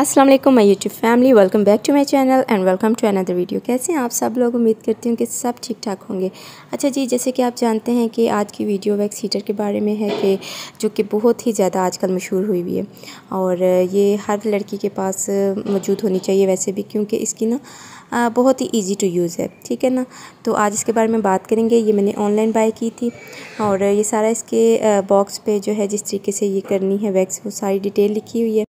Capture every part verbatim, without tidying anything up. अस्सलाम वालेकुम my YouTube family, welcome back to my channel and welcome to another video. कैसे हैं आप सब लोग? उम्मीद करती हूँ कि सब ठीक ठाक होंगे। अच्छा जी, जैसे कि आप जानते हैं कि आज की वीडियो वैक्स हीटर के बारे में है कि जो कि बहुत ही ज़्यादा आजकल मशहूर हुई हुई है और ये हर लड़की के पास मौजूद होनी चाहिए वैसे भी, क्योंकि इसकी ना बहुत ही ईजी टू यूज़ है, ठीक है ना। तो आज इसके बारे में बात करेंगे। ये मैंने ऑनलाइन बाय की थी और ये सारा इसके बॉक्स पे जो है जिस तरीके से ये करनी है वैक्स, वो सारी डिटेल लिखी हुई है।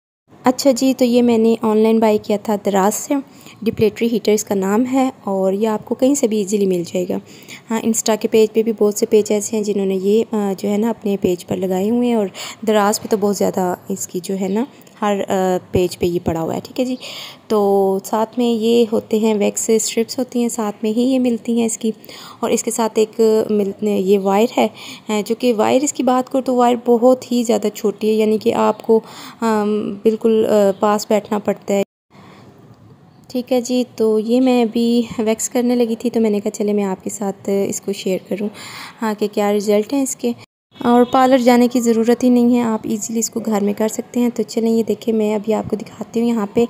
अच्छा जी, तो ये मैंने ऑनलाइन बाय किया था दराज से। डिपिलेटरी हीटर इसका नाम है और ये आपको कहीं से भी इजीली मिल जाएगा। हाँ, इंस्टा के पेज पे भी बहुत से पेज ऐसे हैं जिन्होंने ये जो है ना अपने पेज पर लगाए हुए हैं और दराज पे तो बहुत ज़्यादा इसकी जो है ना हर पेज पे ये पड़ा हुआ है, ठीक है जी। तो साथ में ये होते हैं वैक्स स्ट्रिप्स होती हैं, साथ में ही ये मिलती हैं इसकी, और इसके साथ एक मिलने ये वायर है। जो कि वायर इसकी बात करूँ तो वायर बहुत ही ज़्यादा छोटी है, यानी कि आपको बिल्कुल पास बैठना पड़ता है, ठीक है जी। तो ये मैं अभी वैक्स करने लगी थी तो मैंने कहा चले मैं आपके साथ इसको शेयर करूँ, हाँ, कि क्या रिज़ल्ट हैं इसके, और पार्लर जाने की ज़रूरत ही नहीं है, आप इजीली इसको घर में कर सकते हैं। तो चलें, ये देखिए मैं अभी आपको दिखाती हूँ। यहाँ पे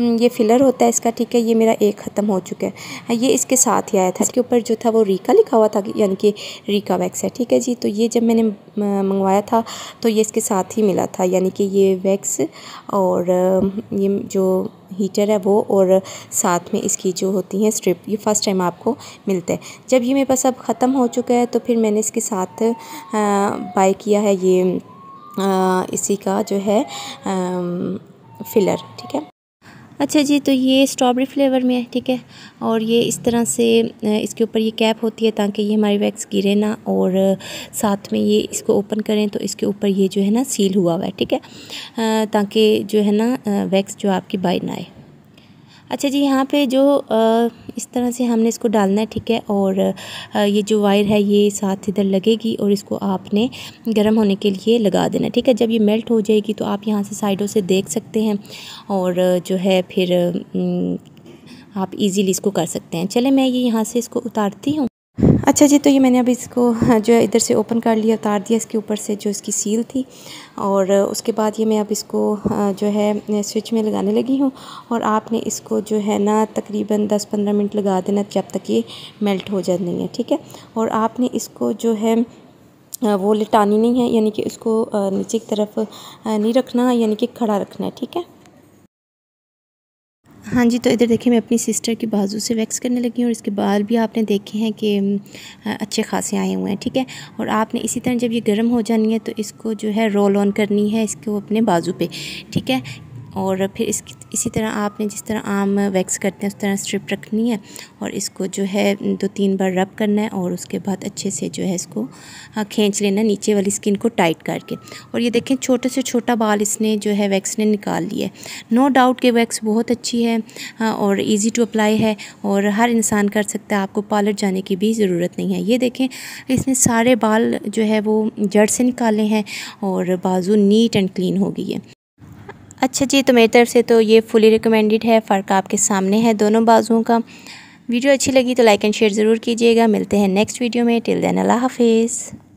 ये फिलर होता है इसका, ठीक है। ये मेरा एक ख़त्म हो चुका है, ये इसके साथ ही आया था। इसके ऊपर जो था वो रीका लिखा हुआ था, यानी कि रीका वैक्स है, ठीक है जी। तो ये जब मैंने मंगवाया था तो ये इसके साथ ही मिला था, यानी कि ये वैक्स और ये जो हीटर है वो, और साथ में इसकी जो होती हैं स्ट्रिप, ये फ़र्स्ट टाइम आपको मिलता है। जब ये मेरे पास अब ख़त्म हो चुका है तो फिर मैंने इसके साथ बाय किया है ये आ, इसी का जो है आ, फिलर, ठीक है। अच्छा जी, तो ये स्ट्रॉबेरी फ्लेवर में है, ठीक है। और ये इस तरह से इसके ऊपर ये कैप होती है ताकि ये हमारी वैक्स गिरे ना, और साथ में ये इसको ओपन करें तो इसके ऊपर ये जो है ना सील हुआ हुआ है, ठीक है, ताकि जो है ना वैक्स जो आपकी बाय ना आए। अच्छा जी, यहाँ पे जो इस तरह से हमने इसको डालना है, ठीक है। और ये जो वायर है ये साथ इधर लगेगी और इसको आपने गर्म होने के लिए लगा देना, ठीक है। जब ये मेल्ट हो जाएगी तो आप यहाँ से साइडों से देख सकते हैं और जो है फिर आप इजीली इसको कर सकते हैं। चले मैं ये यहाँ से इसको उतारती हूँ। अच्छा जी, तो ये मैंने अभी इसको जो है इधर से ओपन कर लिया, उतार दिया इसके ऊपर से जो इसकी सील थी, और उसके बाद ये मैं अब इसको जो है स्विच में लगाने लगी हूँ। और आपने इसको जो है ना तकरीबन दस पंद्रह मिनट लगा देना जब तक ये मेल्ट हो जाती है, ठीक है। और आपने इसको जो है वो लिटानी नहीं है, यानी कि इसको नीचे की तरफ नहीं रखना, यानी कि खड़ा रखना है, ठीक है। हाँ जी, तो इधर देखिए मैं अपनी सिस्टर की बाजू से वैक्स करने लगी हूँ और इसके बाल भी आपने देखे हैं कि अच्छे खासे आए हुए हैं, ठीक है। और आपने इसी तरह जब ये गर्म हो जानी है तो इसको जो है रोल ऑन करनी है इसको अपने बाजू पे, ठीक है। और फिर इस इसी तरह आपने जिस तरह आम वैक्स करते हैं उस तरह स्ट्रिप रखनी है और इसको जो है दो तीन बार रब करना है और उसके बाद अच्छे से जो है इसको खींच लेना नीचे वाली स्किन को टाइट करके। और ये देखें छोटे से छोटा बाल इसने जो है वैक्स ने निकाल लिए। नो डाउट कि वैक्स बहुत अच्छी है और ईजी टू अप्लाई है और हर इंसान कर सकता है, आपको पार्लर जाने की भी ज़रूरत नहीं है। ये देखें इसने सारे बाल जो है वो जड़ से निकाले हैं और बाजू नीट एंड क्लीन हो गई है। अच्छा जी, तो मेरी तरफ से तो ये फुली रिकमेंडेड है, फ़र्क आपके सामने है दोनों बाजुओं का। वीडियो अच्छी लगी तो लाइक एंड शेयर ज़रूर कीजिएगा। मिलते हैं नेक्स्ट वीडियो में, टिल देन अल्लाह हाफिज़।